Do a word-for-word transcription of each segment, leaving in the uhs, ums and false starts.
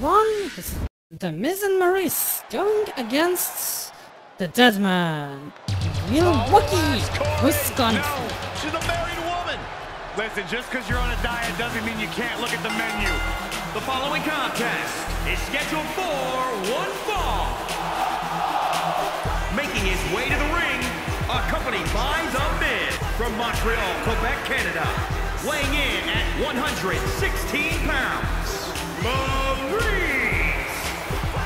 one is The Miz and Maurice going against the dead man, Milwaukee, Wisconsin. No, she's a married woman. Listen, just because you're on a diet doesn't mean you can't look at the menu. The following contest is scheduled for one fall. Making his way to the ring, accompanied by The Miz from Montreal, Quebec, Canada, weighing in at one hundred sixteen pounds. Maurice!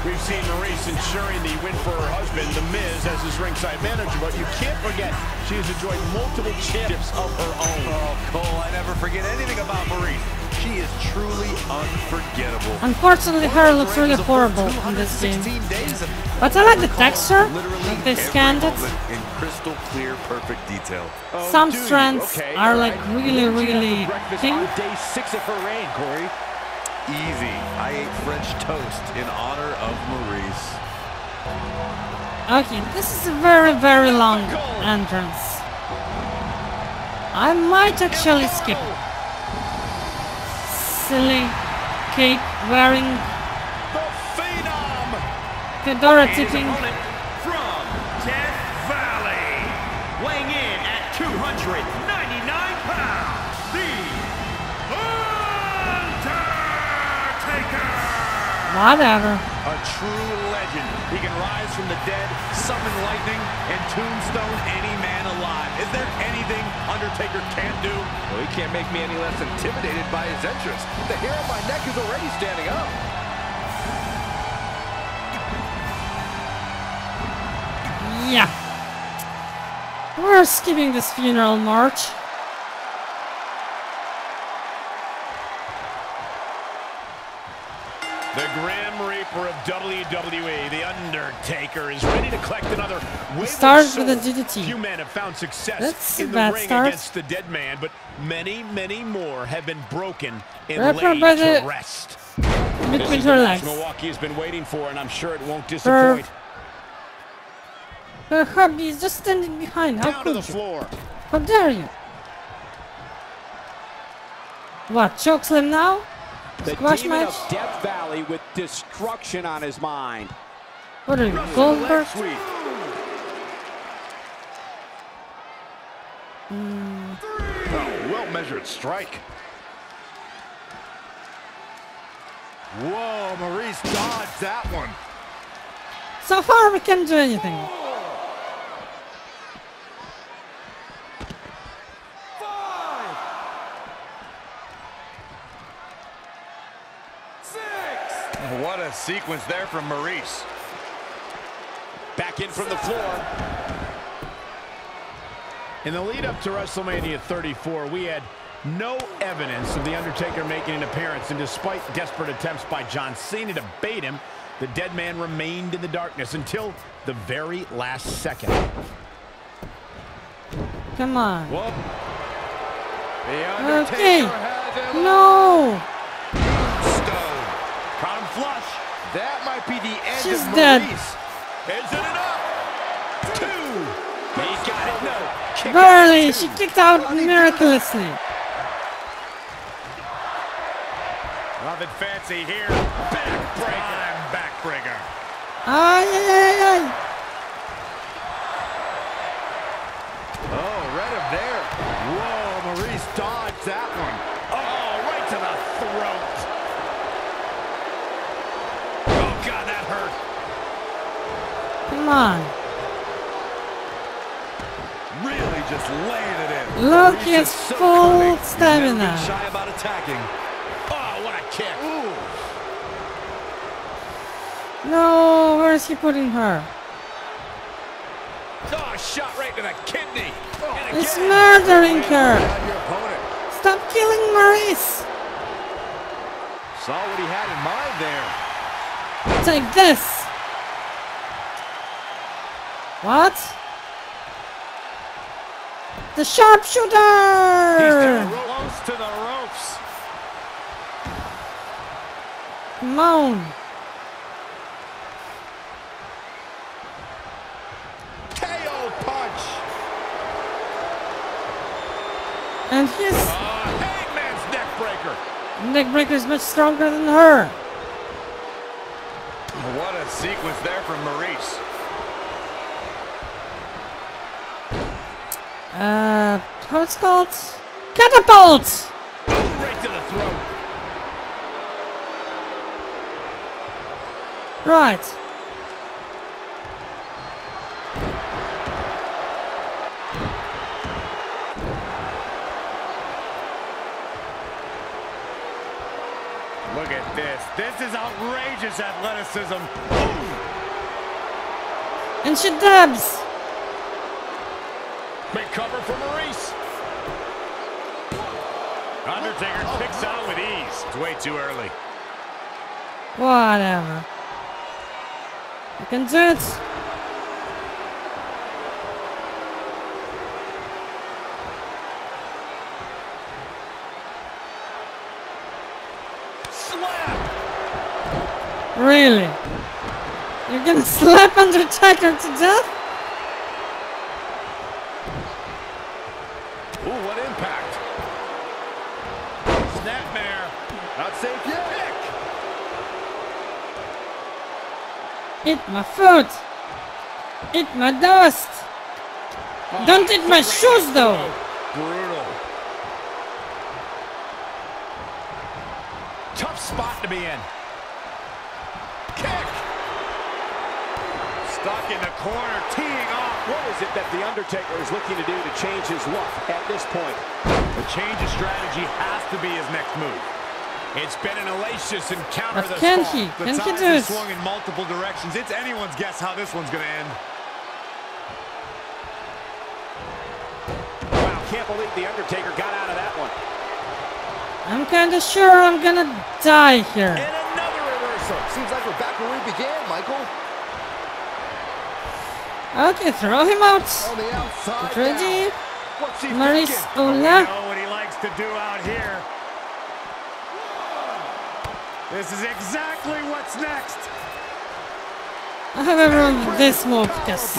We've seen Maurice ensuring the win for her husband, The Miz, as his ringside manager, but you can't forget she has enjoyed multiple championships of her own. Oh, Cole, I never forget anything about Maurice. She is truly unforgettable. Unfortunately, her looks really horrible on this scene. But I like the texture, like they scanned it. In crystal clear, perfect detail. Some strands are like really, really thin. Day six of her reign, Corey. Easy. I ate French toast in honor of Maurice. Okay, this is a very, very long entrance. I might actually skip it. Silly cape wearing, fedora tipping. From Death Valley, weighing in at two hundred ninety-nine pounds. Whatever. A true legend. He can rise from the dead, summon lightning, and tombstone any man alive. Is there anything Undertaker can't do? Well, he can't make me any less intimidated by his entrance. The hair on my neck is already standing up. Yeah. We're skipping this funeral march. The Grim Reaper of W W E, The Undertaker, is ready to collect another wave. Stars with a D D T. Few men have found success That's in the ring start. against the dead man, but many, many more have been broken and laid to rest. Between her legs. Milwaukee has been waiting for, and I'm sure it won't disappoint. Her, her hubby is just standing behind. How Down could to the you? floor. How dare you? What, chokeslam now? The Squash demon match? of Death Valley with destruction on his mind. What are you, Goldberg? Mm. Oh, well-measured strike. Whoa, Maurice dodged that one. So far, we can't do anything. What a sequence there from Maurice. Back in from the floor. In the lead up to WrestleMania thirty-four, we had no evidence of The Undertaker making an appearance, and despite desperate attempts by John Cena to bait him, the dead man remained in the darkness until the very last second. Come on. Whoa. The Undertaker okay. has it no. Flush. That might be the end She's of dead. Is it enough? Two. He got it. No. Kick Barely. Out. She kicked out miraculously. Nothing fancy here. Backbreaker. Time backbreaker. Ay, ay, ay. Oh, right up there. Whoa, Maurice dodged that one. Oh, right to the throat. God, that hurt. Come on. Really just laying it in. Look, he has full stamina. He's shy about attacking. Oh, what a kick. Ooh. No, where is he putting her? Oh, shot right to the kidney. Oh, He's murdering her. Stop killing Maurice. Saw what he had in mind there. Take this! What? The sharpshooter! He's close to the ropes. Come on. K O punch! And his... Uh, Hangman's neck breaker! Neck breaker is much stronger than her. What a sequence there from Maurice. Uh, how it's called? Catapult! Right to the throat. Right. Look at this. This is outrageous athleticism. Ooh. And she dabs. Big cover for Maurice. Undertaker kicks out with ease. It's way too early. Whatever. You can do it. Slap! Really? You're gonna slap Undertaker to death? Ooh, what impact! Snapmare! Not safe yet! Eat my food! Eat my dust! Oh, don't eat my shoes though! Brutal. Tough spot to be in. Kick! Stuck in the corner, teeing off. What is it that The Undertaker is looking to do to change his luck at this point? The change of strategy has to be his next move. It's been an hellacious encounter thus far. The tires have swung in multiple directions. It's anyone's guess how this one's going to end. Wow, can't believe The Undertaker got out of that one. I'm kind of sure I'm going to die here. And another reversal. Seems like we're back where we began, Michael. Okay, throw him out. On the outside now. What's he Maryse Ouellet. Oh, what he likes to do out here. This is exactly what's next. I have ever this move because,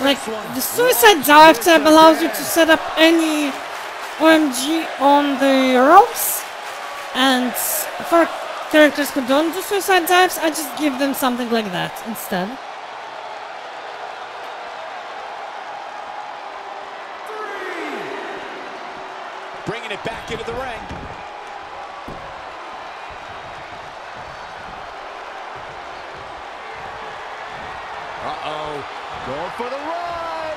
like, the suicide dive tab allows you to set up any O M G on the ropes, and for characters who don't do suicide dives, I just give them something like that instead. Three. Bringing it back into the ring. Uh-oh, going for the run!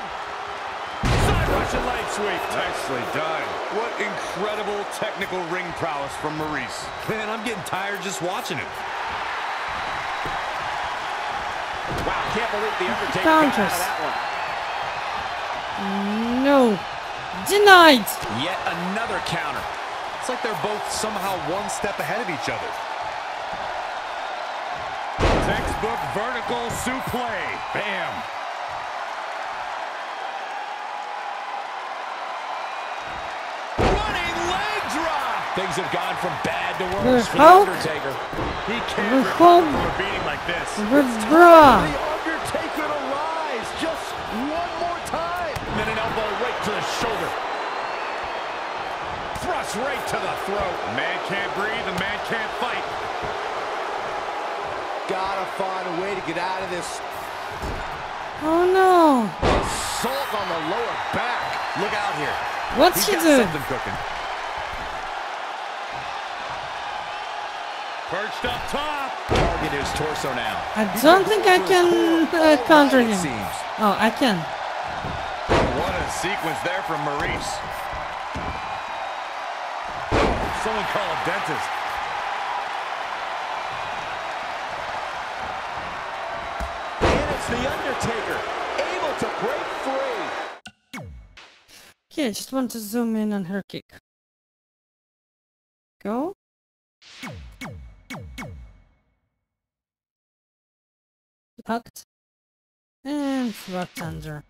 Side rush and light sweep. Nicely done. What incredible technical ring prowess from Maurice. Man, I'm getting tired just watching him. Wow, can't believe The Undertaker got out of that one. No. Denied! Yet another counter. It's like they're both somehow one step ahead of each other. Textbook vertical suplex. Bam. Running leg drop. Things have gone from bad to worse for The Undertaker. He can't recover from a beating like this. It's time for The Undertaker to rise just one more time. And then an elbow right to the shoulder. Thrust right to the throat. The man can't breathe. The man can't fight. Gotta find a way to get out of this. Oh no! Assault on the lower back. Look out here. What's he doing? Something cooking. Perched up top. Target his torso now. I don't think I can uh, counter him. Oh, I can. What a sequence there from Maurice. Someone call a dentist. The Undertaker able to break free. Okay, I just want to zoom in on her kick. Go. Tucked. And flat under.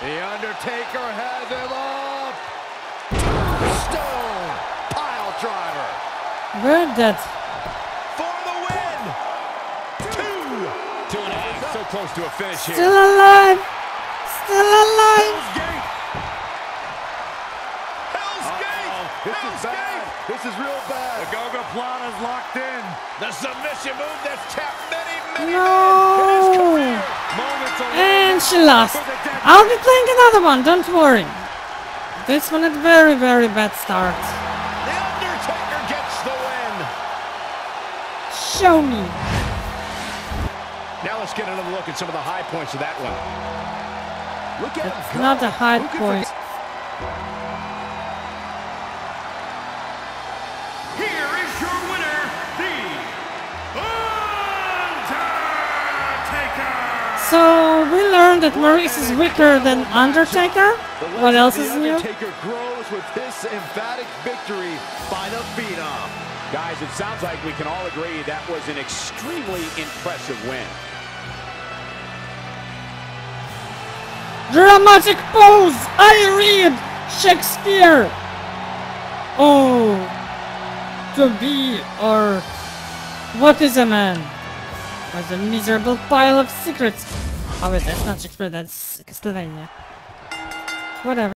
The Undertaker has him up. Tombstone piledriver. We're dead. For the win! Two! Two and a half, so close to a finish here. Still alive! Still alive! Hell's Gate! Hell's Gate! The submission move that's tapped many, many no. men. And she lost. I'll be playing another one, don't worry. This one had a very, very bad start. The Undertaker gets the win. Show me. Now let's get another look at some of the high points of that one. Look at it's him not a high Who point. Here is your winner, the Undertaker. So we learned that Maurice is weaker than Undertaker. What else is new? Undertaker grows with this emphatic victory by the Phenom. Guys, it sounds like we can all agree that was an extremely impressive win. Dramatic pose! I read Shakespeare! Oh, to be or what is a man? Was a miserable pile of secrets. Oh wait, that's not Shakespeare, that's Castlevania. Whatever.